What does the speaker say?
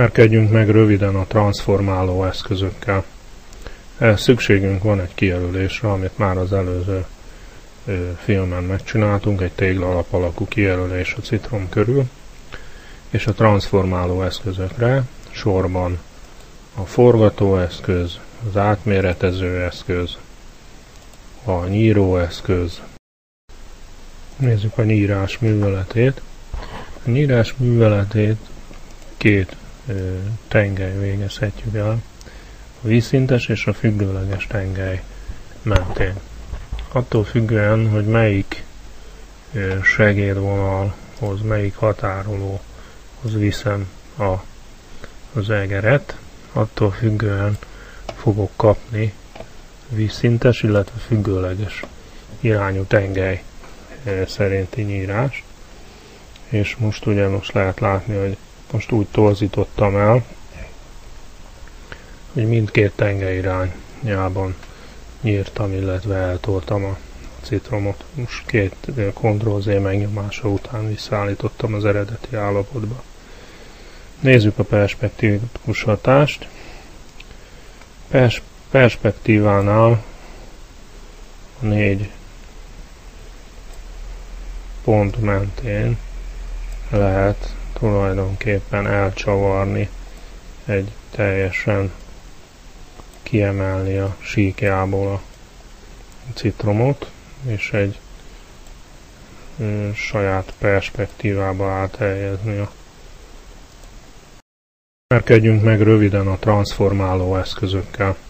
Ismerkedjünk meg röviden a transformáló eszközökkel. Ehhez szükségünk van egy kijelölésre, amit már az előző filmen megcsináltunk, egy téglalap alakú kijelölés a citrom körül, és a transformáló eszközökre sorban a forgatóeszköz, az átméretező eszköz, a nyíróeszköz. Nézzük a nyírás műveletét. A nyírás műveletét két tengely végezhetjük el, a vízszintes és a függőleges tengely mentén. Attól függően, hogy melyik segédvonalhoz, melyik határolóhoz viszem az egeret, attól függően fogok kapni vízszintes, illetve függőleges irányú tengely szerinti nyírást. És most ugye lehet látni, hogy most úgy torzítottam el, hogy mindkét tengely irányában nyírtam, illetve eltoltam a citromot. Most két Ctrl-Z megnyomása után visszaállítottam az eredeti állapotba. Nézzük a perspektívikus hatást. Perspektívánál a 4 pont mentén lehet tulajdonképpen elcsavarni, egy teljesen kiemelni a síkjából a citromot, és egy saját perspektívába áthelyezni. Ismerkedjünk meg röviden a transformáló eszközökkel.